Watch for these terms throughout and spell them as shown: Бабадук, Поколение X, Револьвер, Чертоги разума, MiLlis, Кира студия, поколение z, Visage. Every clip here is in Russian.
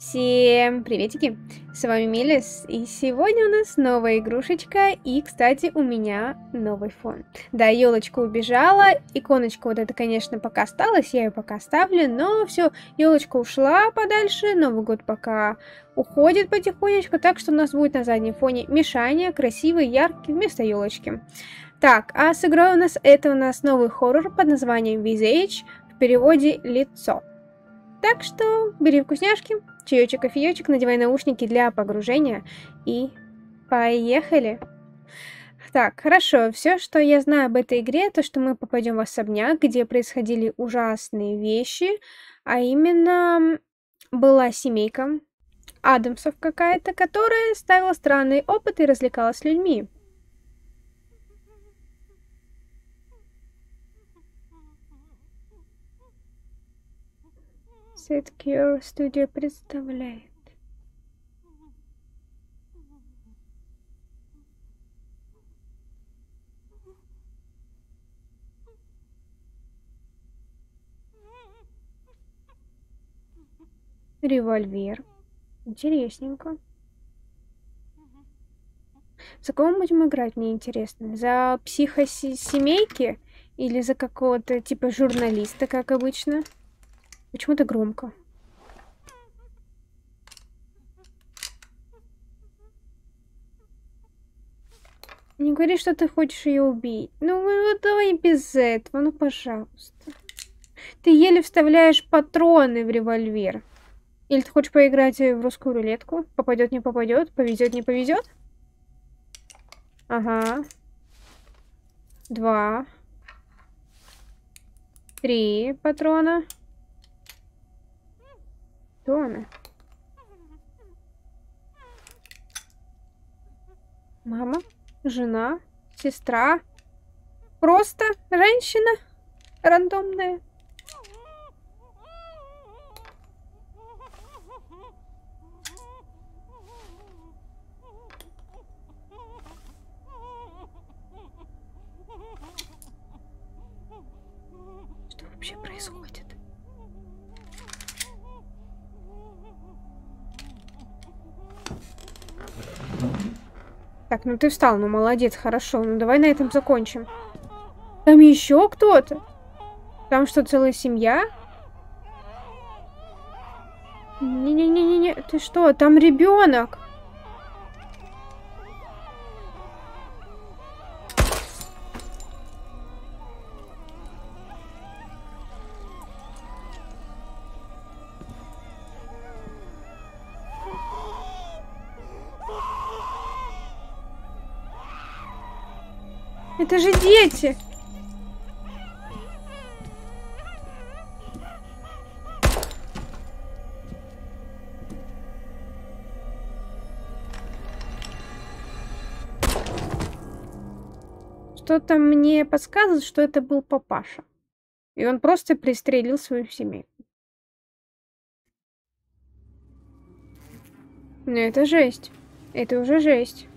Всем приветики, с вами MiLlis, и сегодня у нас новая игрушечка, и, кстати, у меня новый фон. Да, елочка убежала, иконочка вот эта, конечно, пока осталась, я ее пока оставлю, но все, елочка ушла подальше, Новый год пока уходит потихонечку, так что у нас будет на заднем фоне мешание, красивый, яркий, вместо елочки. Так, а с игрой у нас, это у нас новый хоррор под названием Visage, в переводе «Лицо». Так что бери вкусняшки, чаечек, кофеечек, надевай наушники для погружения и поехали! Так, хорошо, все, что я знаю об этой игре, то, что мы попадем в особняк, где происходили ужасные вещи, а именно была семейка Адамсов какая-то, которая ставила странные опыты и развлекалась с людьми. Кира студия представляет. Револьвер. Интересненько. За кого мы будем играть, мне интересно? За психосемейки или за какого-то типа журналиста, как обычно? Почему-то громко. Не говори, что ты хочешь ее убить. Ну давай без этого, ну пожалуйста. Ты еле вставляешь патроны в револьвер. Или ты хочешь поиграть в русскую рулетку? Попадет, не попадет, повезет, не повезет. Ага. 2. 3 патрона. Она? Мама, жена, сестра, просто женщина рандомная. Что вообще происходит? Так, ну ты встал, ну молодец, хорошо, ну давай на этом закончим. Там еще кто-то? Там что, целая семья? Не-не-не-не, ты что, там ребенок? Это же дети! Что-то мне подсказывает, что это был папаша. И он просто пристрелил свою семейку. Но это жесть. Это уже жесть.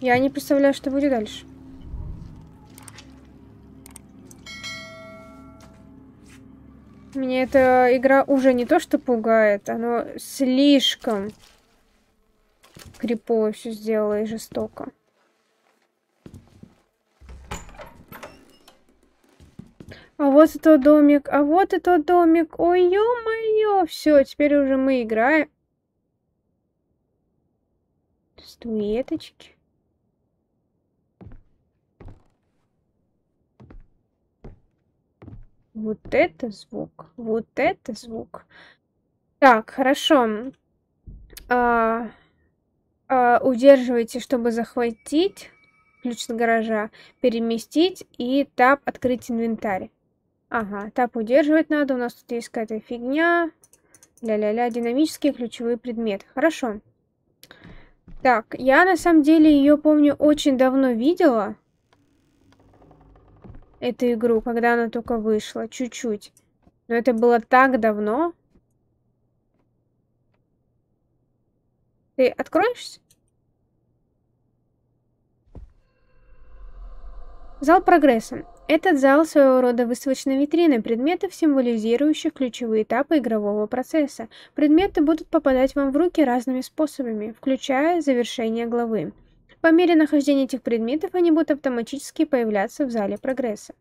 Я не представляю, что будет дальше. Мне эта игра уже не то что пугает, она слишком крипово все сделала и жестоко. А вот этот домик, а вот этот домик, ой, ё-моё, все, теперь уже мы играем. Статуэточки. Вот это звук. Вот это звук. Так, хорошо. Удерживайте, чтобы захватить ключ от гаража, переместить и таб открыть инвентарь. Ага, таб удерживать надо. У нас тут есть какая-то фигня. Ля-ля-ля, динамические ключевые предметы. Хорошо. Так, я на самом деле ее, помню, очень давно видела. Эту игру, когда она только вышла, чуть-чуть. Но это было так давно. Ты откроешься? Зал прогресса. Этот зал своего рода выставочной витрины предметов, символизирующих ключевые этапы игрового процесса. Предметы будут попадать вам в руки разными способами, включая завершение главы. По мере нахождения этих предметов они будут автоматически появляться в зале прогресса.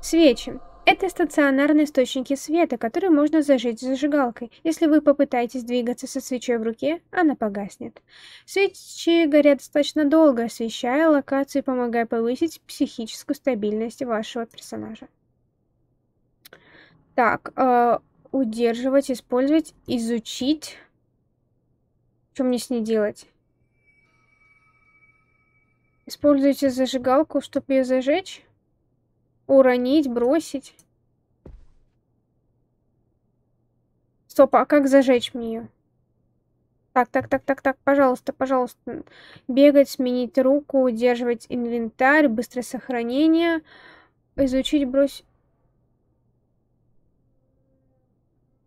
Свечи. Это стационарные источники света, которые можно зажечь зажигалкой. Если вы попытаетесь двигаться со свечой в руке, она погаснет. Свечи горят достаточно долго, освещая локацию и помогая повысить психическую стабильность вашего персонажа. Так, удерживать, использовать, изучить. Что мне с ней делать? Используйте зажигалку, чтобы ее зажечь. Уронить, бросить. Стоп, а как зажечь мне ее? Так, пожалуйста. Бегать, сменить руку, удерживать инвентарь, быстрое сохранение, изучить, бросить.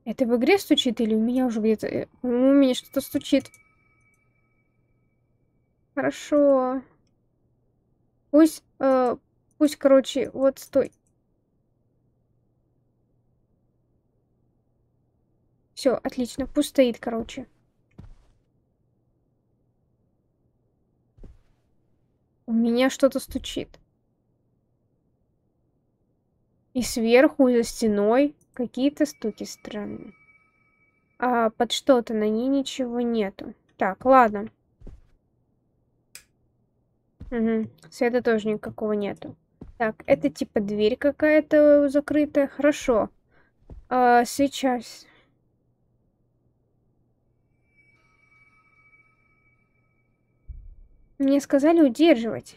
Это в игре стучит или у меня уже где-то... У меня что-то стучит. Хорошо. Пусть... Пусть, короче, вот стой. Все, отлично. Пусть стоит, короче. У меня что-то стучит. И сверху, и за стеной какие-то стуки странные. А под что-то на ней ничего нету. Так, ладно. Угу. Света тоже никакого нету. Так, это типа дверь какая-то закрытая. Хорошо. Сейчас. Мне сказали удерживать.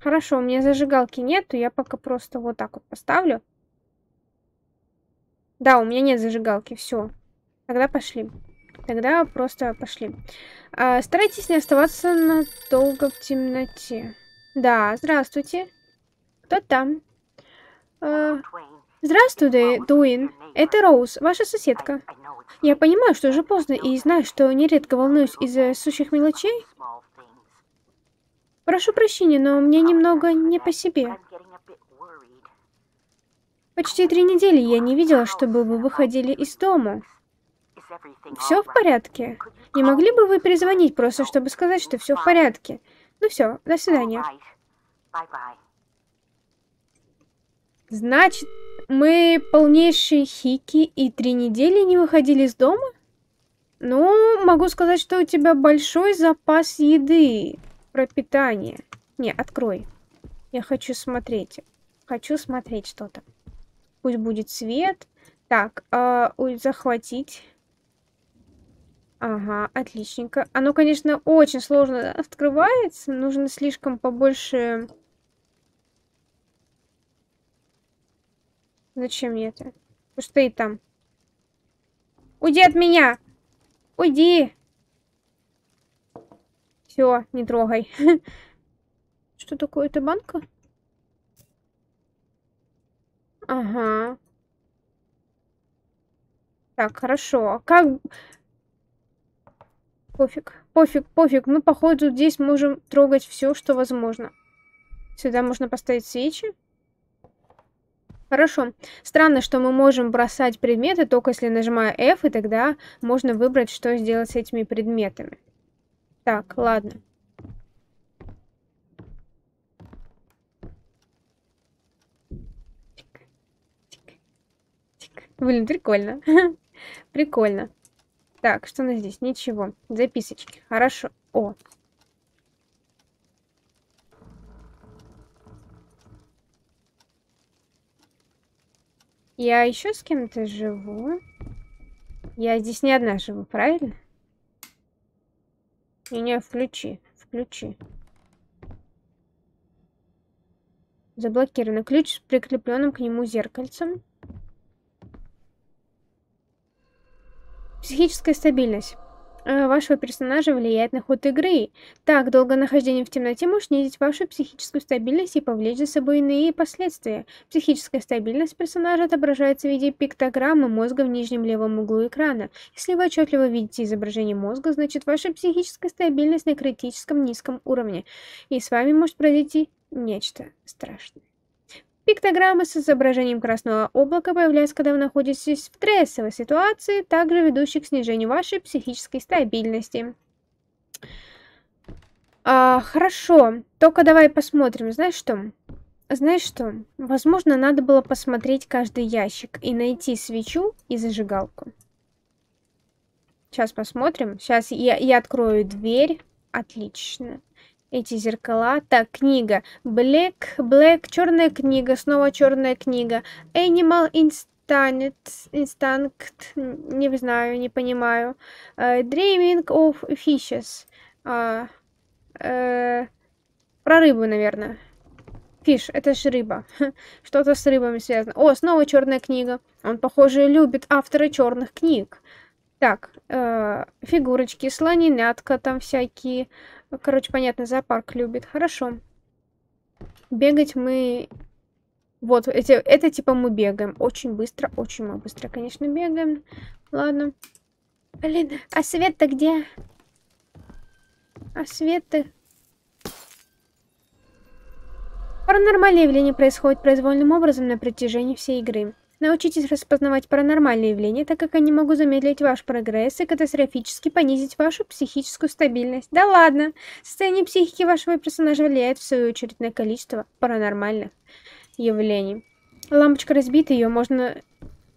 Хорошо, у меня зажигалки нету. Я пока просто вот так вот поставлю. Да, у меня нет зажигалки. Все. Тогда пошли. Тогда просто пошли. Старайтесь не оставаться надолго в темноте. Да, здравствуйте. Кто там? Здравствуй, Дуин. Это Роуз, ваша соседка. Я понимаю, что уже поздно, и знаю, что нередко волнуюсь из-за сущих мелочей. Прошу прощения, но мне немного не по себе. Почти 3 недели я не видела, чтобы вы выходили из дома. Все в порядке? Не могли бы вы перезвонить просто, чтобы сказать, что все в порядке? Ну все, до свидания. Значит, мы полнейшие хики и 3 недели не выходили из дома? Ну, могу сказать, что у тебя большой запас еды. Пропитание. Не, открой. Я хочу смотреть. Хочу смотреть что-то. Пусть будет свет. Так, захватить... Ага, отличненько. Оно, конечно, очень сложно открывается. Нужно слишком побольше... Зачем мне это? Пусть стоит там. Уйди от меня! Уйди! Все, не трогай. Что такое эта банка? Ага. Так, хорошо. Как... Пофиг. Мы, походу, здесь можем трогать все, что возможно. Сюда можно поставить свечи. Хорошо. Странно, что мы можем бросать предметы, только если нажимаю F, и тогда можно выбрать, что сделать с этими предметами. Так, ладно. Блин, прикольно. Прикольно. Так, что у нас здесь? Ничего. Записочки. Хорошо. О. Я еще с кем-то живу. Я здесь не одна живу, правильно? Меня включи. Включи. Заблокировано. Ключ с прикрепленным к нему зеркальцем. Психическая стабильность. вашего персонажа влияет на ход игры. Так, долгое нахождение в темноте может снизить вашу психическую стабильность и повлечь за собой иные последствия. Психическая стабильность персонажа отображается в виде пиктограммы мозга в нижнем левом углу экрана. Если вы отчетливо видите изображение мозга, значит ваша психическая стабильность на критическом низком уровне, и с вами может произойти нечто страшное. Пиктограммы с изображением красного облака появляются, когда вы находитесь в стрессовой ситуации, также ведущей к снижению вашей психической стабильности. Хорошо, только давай посмотрим, знаешь что? Возможно, надо было посмотреть каждый ящик и найти свечу и зажигалку. Сейчас посмотрим, сейчас я открою дверь, отлично. Эти зеркала. Так, книга. Black, черная книга, снова черная книга. Animal Instinct, не знаю, не понимаю. Dreaming of Fishes. Про рыбу, наверное. Фиш, это же рыба. Что-то с рыбами связано. О, снова черная книга. Он, похоже, любит автора черных книг. Так, фигурочки, слоненятка там всякие. Короче, понятно, зоопарк любит. Хорошо. Бегать мы... Вот, это типа мы бегаем. Очень мы быстро, конечно, бегаем. Ладно. Блин, а свет-то где? А свет-то... Паранормальные явления происходят произвольным образом на протяжении всей игры. Научитесь распознавать паранормальные явления, так как они могут замедлить ваш прогресс и катастрофически понизить вашу психическую стабильность. Да ладно! Состояние психики вашего персонажа влияет, в свою очередь, на количество паранормальных явлений. Лампочка разбита, ее можно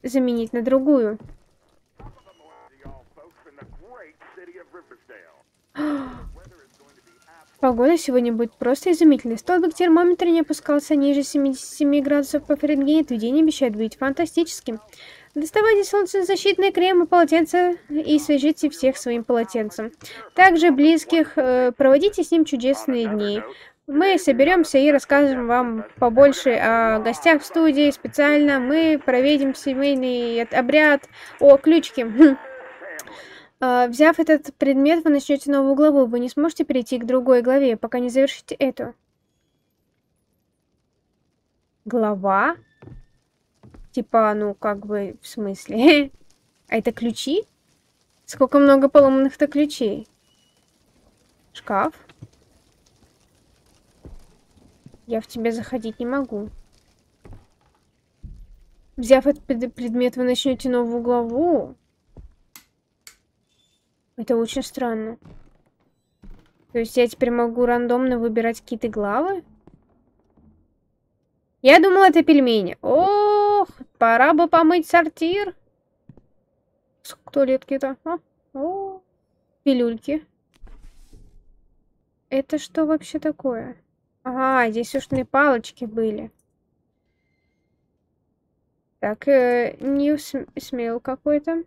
заменить на другую. Погода сегодня будет просто изумительной. Столбик термометра не опускался ниже 77 градусов по Фаренгейту. День обещает быть фантастическим. Доставайте солнцезащитные кремы, полотенца и свяжите всех своим полотенцем. Также близких, проводите с ним чудесные дни. Мы соберемся и расскажем вам побольше о гостях в студии. Специально мы проведем семейный обряд. О, ключки. Взяв этот предмет, вы начнете новую главу. Вы не сможете перейти к другой главе, пока не завершите эту. Глава? Типа, ну, как бы, в смысле? А это ключи? Сколько много поломанных-то ключей? Шкаф? Я в тебя заходить не могу. Взяв этот предмет, вы начнете новую главу. Это очень странно. То есть я теперь могу рандомно выбирать какие-то главы? Я думала, это пельмени. Ох, пора бы помыть сортир. Сколько туалетки-то? О, пилюльки. Это что вообще такое? Ага, здесь ушные палочки были. Так, не смел какой-то.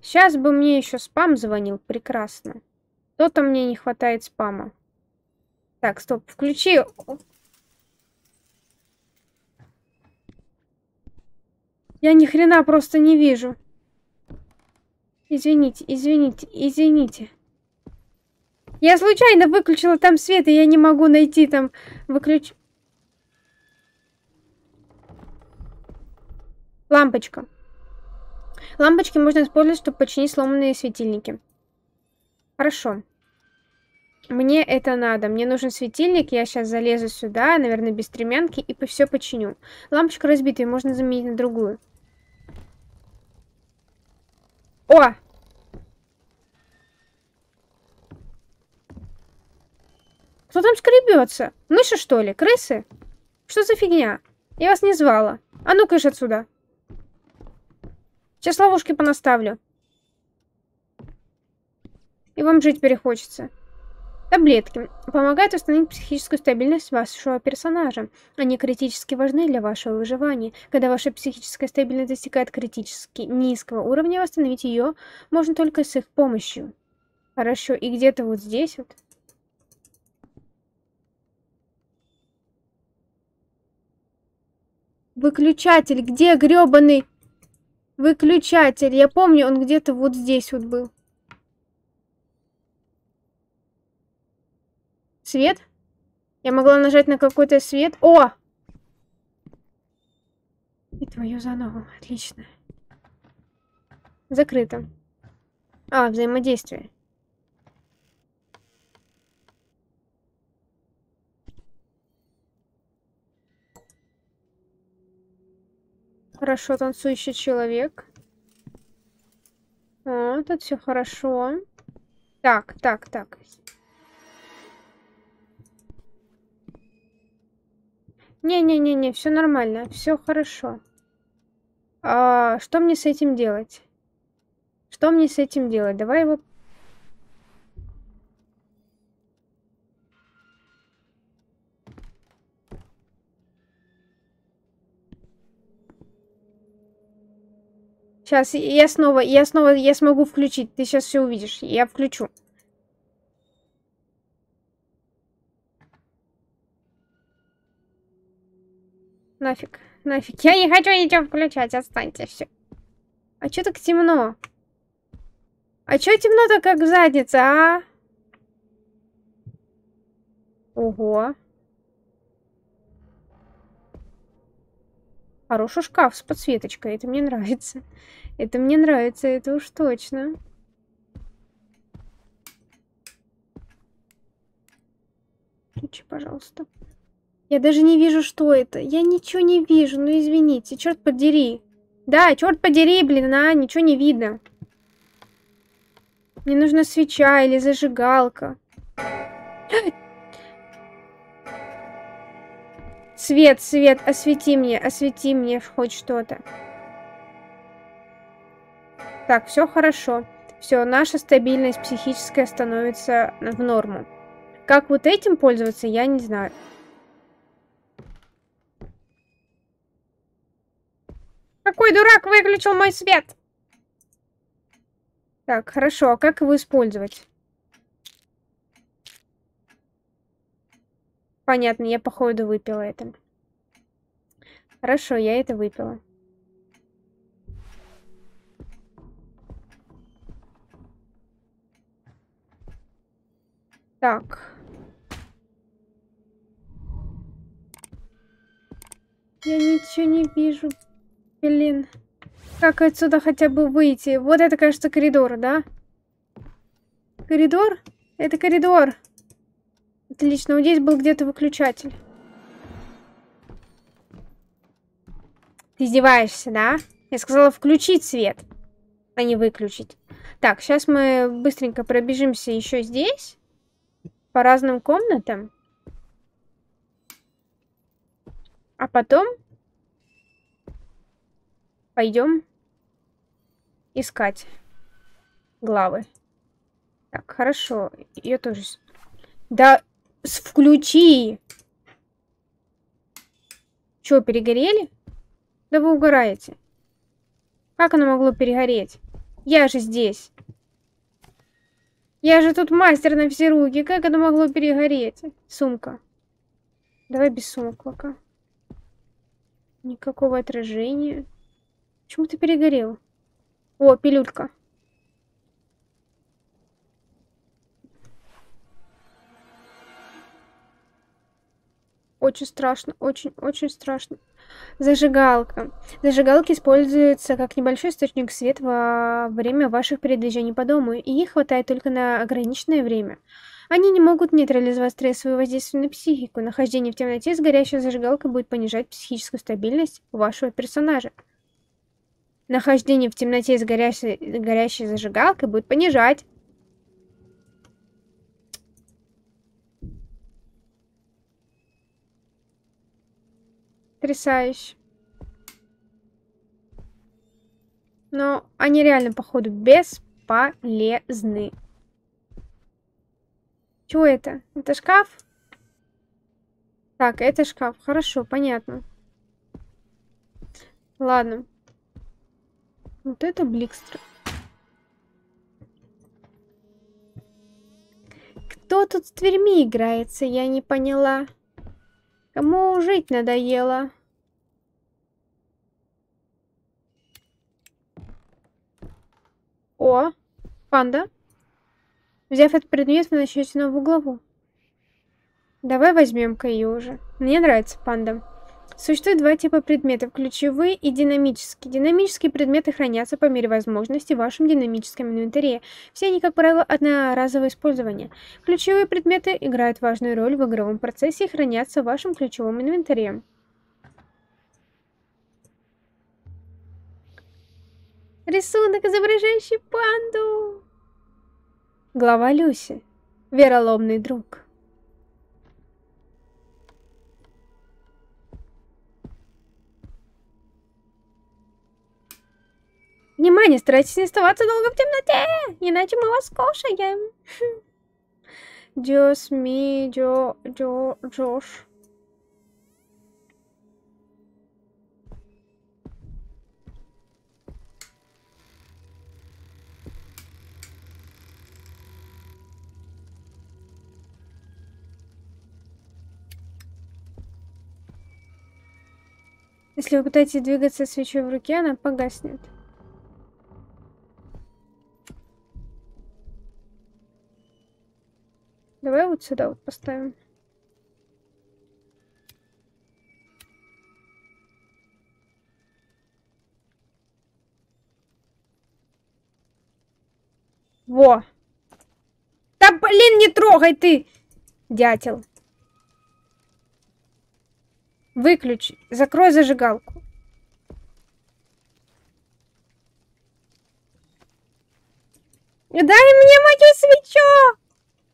Сейчас бы мне еще спам звонил, прекрасно. То-то мне не хватает спама. Так, стоп, включи. Я ни хрена просто не вижу. Извините. Я случайно выключила там свет, и я не могу найти там выключ... Лампочка. Лампочки можно использовать, чтобы починить сломанные светильники. Хорошо. Мне это надо. Мне нужен светильник. Я сейчас залезу сюда, наверное, без стремянки, и все починю. Лампочка разбитая, можно заменить на другую. О! Кто там скребется? Мыши, что ли? Крысы? Что за фигня? Я вас не звала. А ну-ка, ешь отсюда. Сейчас ловушки понаставлю. И вам жить перехочется. Таблетки. Помогают установить психическую стабильность вашего персонажа. Они критически важны для вашего выживания. Когда ваша психическая стабильность достигает критически низкого уровня, восстановить ее можно только с их помощью. Хорошо, и где-то вот здесь вот. Выключатель, где грёбаный... Выключатель. Я помню, он где-то вот здесь вот был. Свет? Я могла нажать на какой-то свет. О! И твою заново. Отлично. Закрыто. А, взаимодействие. Хорошо, танцующий человек. О, тут все хорошо. Так. Не-не-не-не, все нормально, все хорошо. А, что мне с этим делать? Давай его... Сейчас я смогу включить. Ты сейчас все увидишь. Я включу. Нафиг. Я не хочу ничего включать. Отстаньте, все. А что так темно? А что темно-то как в заднице, а? Ого. Хороший шкаф с подсветочкой. Это мне нравится. Это уж точно. Включи, пожалуйста. Я даже не вижу, что это. Я ничего не вижу. Ну, извините. Черт подери. Да, черт подери, блин. Ничего не видно. Мне нужна свеча или зажигалка. Свет, освети мне хоть что-то. Так, все хорошо. Все, наша стабильность психическая становится в норму. Как вот этим пользоваться, я не знаю. Какой дурак выключил мой свет? Так, хорошо, а как его использовать? Понятно, я, походу, выпила это. Хорошо, я это выпила. Так. Я ничего не вижу. Блин. Как отсюда хотя бы выйти? Вот это, кажется, коридор, да? Коридор? Это коридор. Отлично, вот здесь был где-то выключатель. Ты издеваешься, да? Я сказала включить свет, а не выключить. Так, сейчас мы быстренько пробежимся еще здесь. По разным комнатам. А потом... пойдем искать главы. Так, хорошо. Я тоже... Да... Включи! Чё, перегорели? Да вы угораете. Как оно могло перегореть? Я же здесь. Я же тут мастер на все руки. Как оно могло перегореть? Сумка. Давай без сумок пока. Никакого отражения. Почему ты перегорел? О, пилюлька. Очень страшно, очень страшно. Зажигалка. Зажигалки используются как небольшой источник света во время ваших передвижений по дому, и их хватает только на ограниченное время. Они не могут нейтрализовать стрессовое воздействие на психику. Нахождение в темноте с горящей зажигалкой будет понижать психическую стабильность вашего персонажа. Нахождение в темноте с горящей зажигалкой будет понижать. Потрясающе. Но они реально, походу, бесполезны. Чего это? Это шкаф? Так, это шкаф. Хорошо, понятно. Ладно. Вот это Бликстер. Кто тут с дверьми играется? Я не поняла. Кому жить надоело? О, панда. Взяв этот предмет, вы начнете новую главу. Давай возьмем-ка ее уже. Мне нравится панда. Существует два типа предметов: ключевые и динамические. Динамические предметы хранятся по мере возможности в вашем динамическом инвентаре. Все они, как правило, одноразовое использование. Ключевые предметы играют важную роль в игровом процессе и хранятся в вашем ключевом инвентаре. Рисунок, изображающий панду. Глава Люси. Вероломный друг. Внимание, старайтесь не оставаться долго в темноте, иначе мы вас кушаем. Джош. Если вы пытаетесь двигаться свечой в руке, она погаснет. Давай вот сюда вот поставим. Во! Да блин, не трогай ты, дятел. Выключи. Закрой зажигалку. Дай мне мою свечу!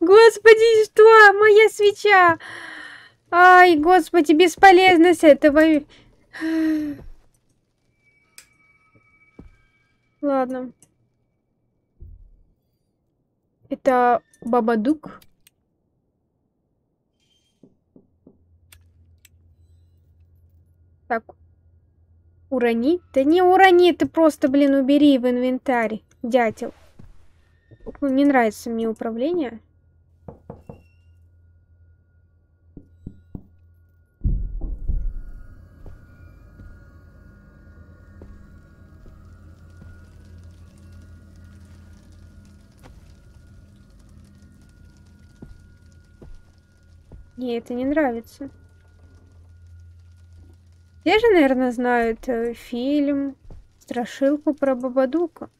Господи, что? Моя свеча! Ай, господи, бесполезность этого. Ладно. Это Бабадук. Так. Урони? Да не урони, ты просто, блин, убери в инвентарь, дятел. Не нравится мне управление. Мне это не нравится. Я же, наверное, знаю фильм, страшилку про Бабадука.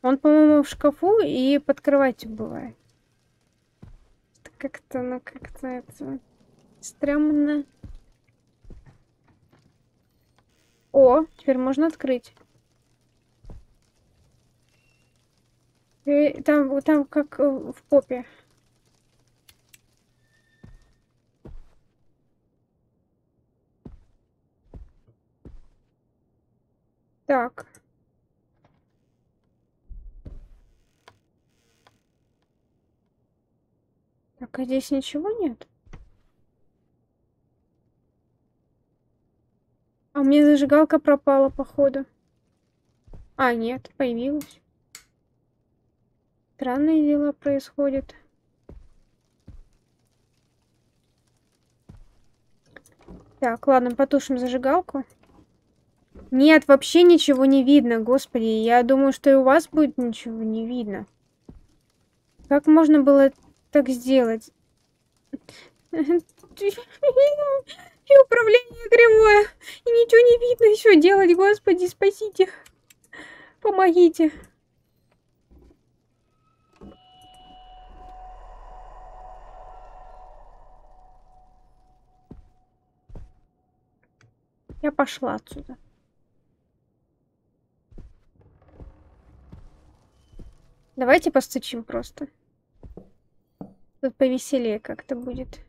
Он, по-моему, в шкафу и под кроватью бывает. Как-то, ну, как-то это стрёмно. О, теперь можно открыть. И там как в попе. Так. Так, а здесь ничего нет? А у меня зажигалка пропала, походу. А, нет, появилась. Странные дела происходят. Так, ладно, потушим зажигалку. Нет, вообще ничего не видно, господи. Я думаю, что и у вас будет ничего не видно. Как можно было так сделать? И управление кривое. И ничего не видно еще делать, господи, спасите. Помогите. Я пошла отсюда. Давайте постучим просто. Тут повеселее как-то будет.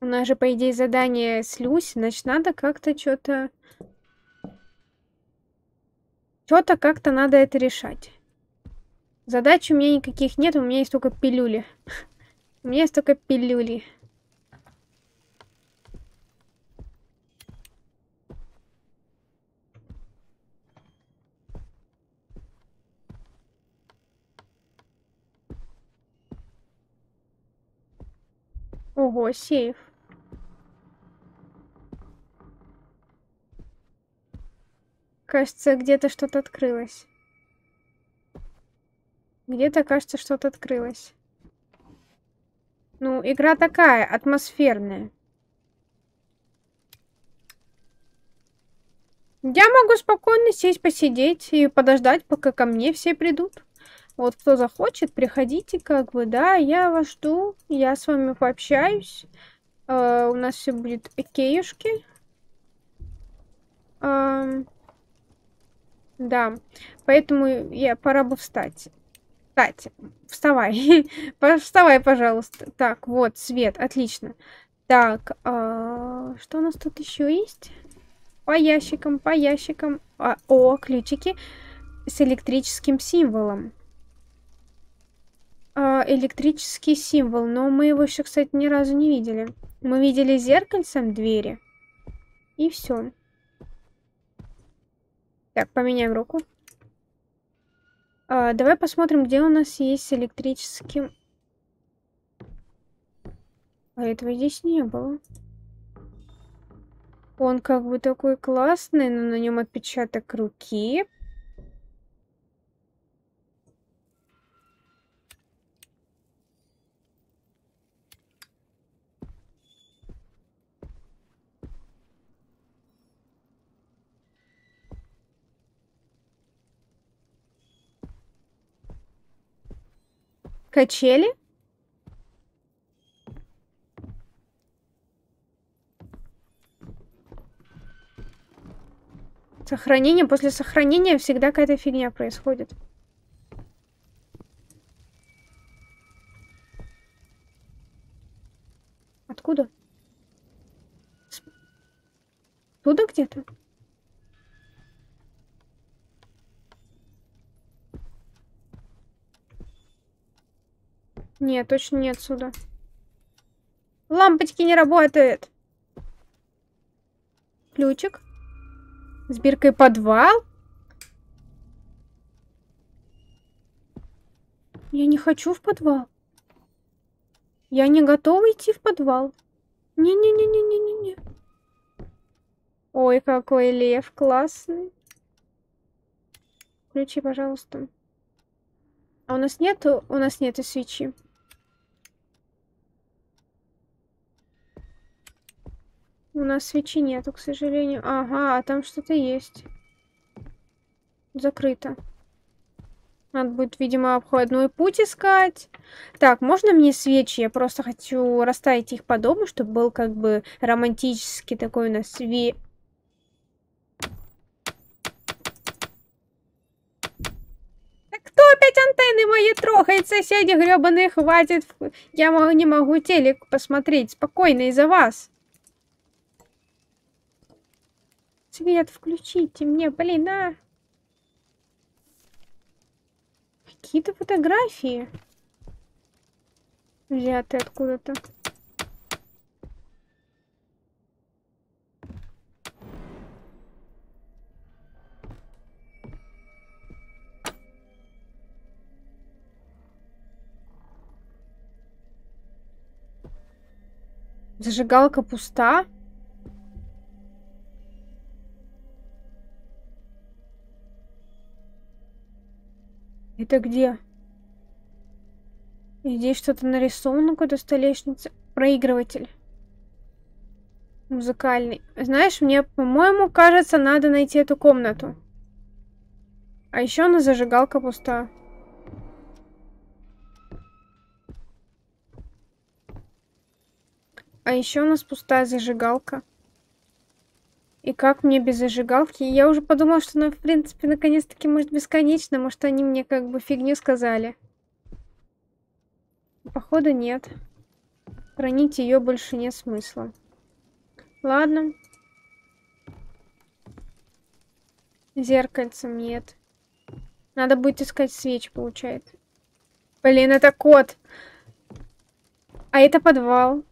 У нас же, по идее, задание с Люси, значит, надо как-то что-то... Что-то как-то надо это решать. Задач у меня никаких нет, у меня есть только пилюли. У меня есть только пилюли. Ого, сейф. Кажется, где-то что-то открылось. Где-то, кажется, что-то открылось. Ну, игра такая, атмосферная. Я могу спокойно сесть, посидеть и подождать, пока ко мне все придут. Вот кто захочет, приходите, как бы, да, я вас жду, я с вами пообщаюсь. У нас все будет окейушки. Да, поэтому пора бы встать. Кстати, вставай. Вставай, пожалуйста. Так, вот, свет, отлично. Так, что у нас тут еще есть? По ящикам, по ящикам. О, ключики с электрическим символом. Электрический символ, но мы его еще, кстати, ни разу не видели. Мы видели зеркальцем двери. И все. Так, поменяем руку. Давай посмотрим, где у нас есть с электрическим... А этого здесь не было. Он как бы такой классный, но на нем отпечаток руки. Качели? Сохранение. После сохранения всегда какая-то фигня происходит. Откуда? Туда где-то? Нет, точно не отсюда. Лампочки не работают. Ключик. Сбиркой подвал. Я не хочу в подвал. Я не готова идти в подвал. Не-не-не-не-не-не-не. Ой, какой лев классный. Включи, пожалуйста. А у нас нету свечи. У нас свечи нету, к сожалению. Ага, а там что-то есть. Закрыто. Надо будет, видимо, обходной путь искать. Так, можно мне свечи? Я просто хочу расставить их по дому, чтобы был как бы романтический такой у нас свет. Да кто опять антенны мои трогает? Соседи гребаные, хватит. Я не могу телек посмотреть. Спокойно из-за вас. Свет включите мне, блин, а! Какие-то фотографии. Взяты откуда-то. Зажигалка пуста. Это где? Здесь что-то нарисовано, какой-то столешница. Проигрыватель. Музыкальный. Знаешь, мне, по-моему, кажется, надо найти эту комнату. А еще она зажигалка пуста. А еще у нас пустая зажигалка. И как мне без зажигалки? Я уже подумала, что она, в принципе, наконец-таки может бесконечно. Может, они мне как бы фигню сказали. Походу, нет. Хранить ее больше нет смысла. Ладно. Зеркальцем нет. Надо будет искать свечи, получается. Блин, это кот. А это подвал.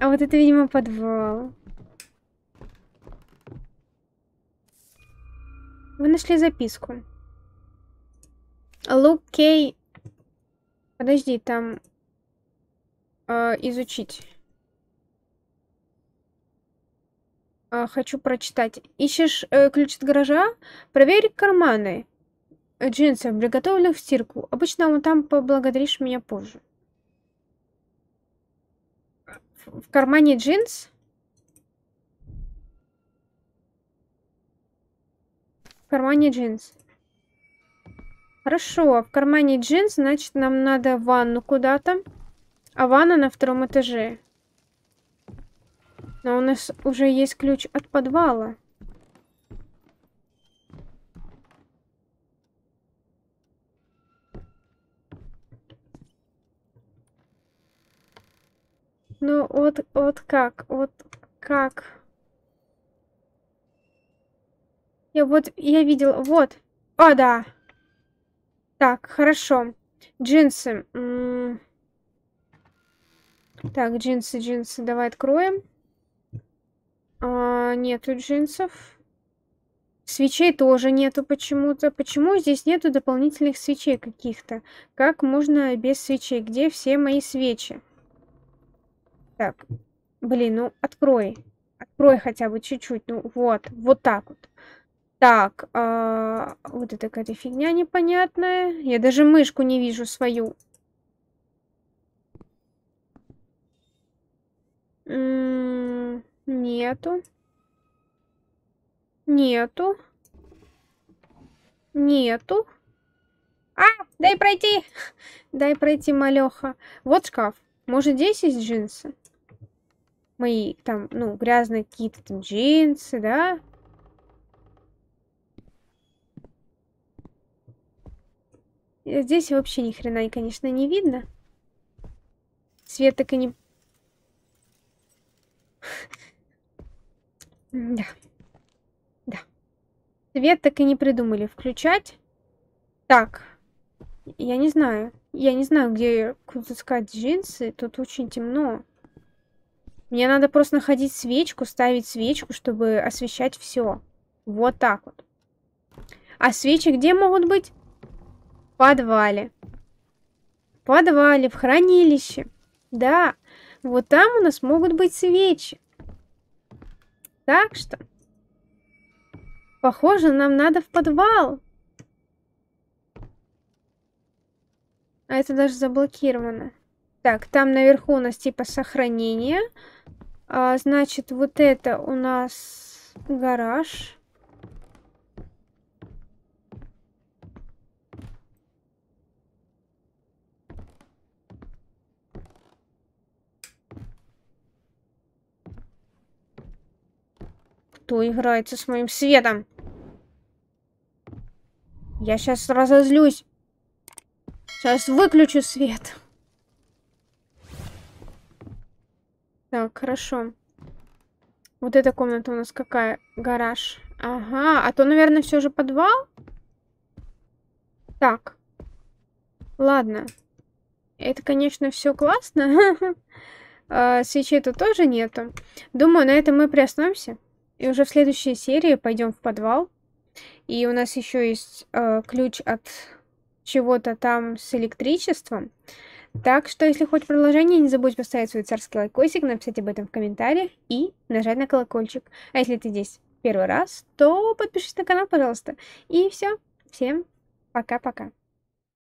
А вот это, видимо, подвал. Вы нашли записку. Лук Кей. Подожди, там... изучить. хочу прочитать. Ищешь ключ от гаража? Проверь карманы джинсов, приготовлю в стирку. Обычно там поблагодаришь меня позже. В кармане джинс? В кармане джинс. Хорошо, в кармане джинс, значит, нам надо в ванну куда-то. А ванна на втором этаже. Но у нас уже есть ключ от подвала. Ну вот как. Я видела, вот. А, да. Так, хорошо. Джинсы. Так, джинсы. Давай откроем. Нету джинсов. Свечей тоже нету почему-то. Почему здесь нету дополнительных свечей каких-то? Как можно без свечей? Где все мои свечи? Так, блин, ну открой. Открой хотя бы чуть-чуть. Ну вот, вот так вот. Так, вот это какая-то фигня непонятная. Я даже мышку не вижу свою. Нету. А, дай пройти. Дай пройти, малёха. Вот шкаф. Может, здесь есть джинсы? Мои там, ну, грязные какие-то там джинсы, да? Здесь вообще ни хрена, конечно, не видно. Свет так и не... Да. Свет так и не придумали включать. Так. Я не знаю, где искать джинсы. Тут очень темно. Мне надо просто находить свечку, ставить свечку, чтобы освещать все. Вот так вот. А свечи где могут быть? В подвале. В подвале, в хранилище. Да. Вот там у нас могут быть свечи. Так что, похоже, нам надо в подвал. А это даже заблокировано. Так, там наверху у нас типа сохранение. Значит, вот это у нас гараж. Кто играется с моим светом? Я сейчас разозлюсь. Сейчас выключу свет. Так, хорошо. Вот эта комната у нас какая? Гараж. Ага, а то, наверное, все же подвал? Так. Ладно. Это, конечно, все классно. Свечей-то тоже нету. Думаю, на этом мы приостановимся. И уже в следующей серии пойдем в подвал. И у нас еще есть ключ от чего-то там с электричеством. Так что, если хочешь продолжение, не забудь поставить свой царский лайкосик, написать об этом в комментариях и нажать на колокольчик. А если ты здесь первый раз, то подпишись на канал, пожалуйста. И все. Всем пока-пока.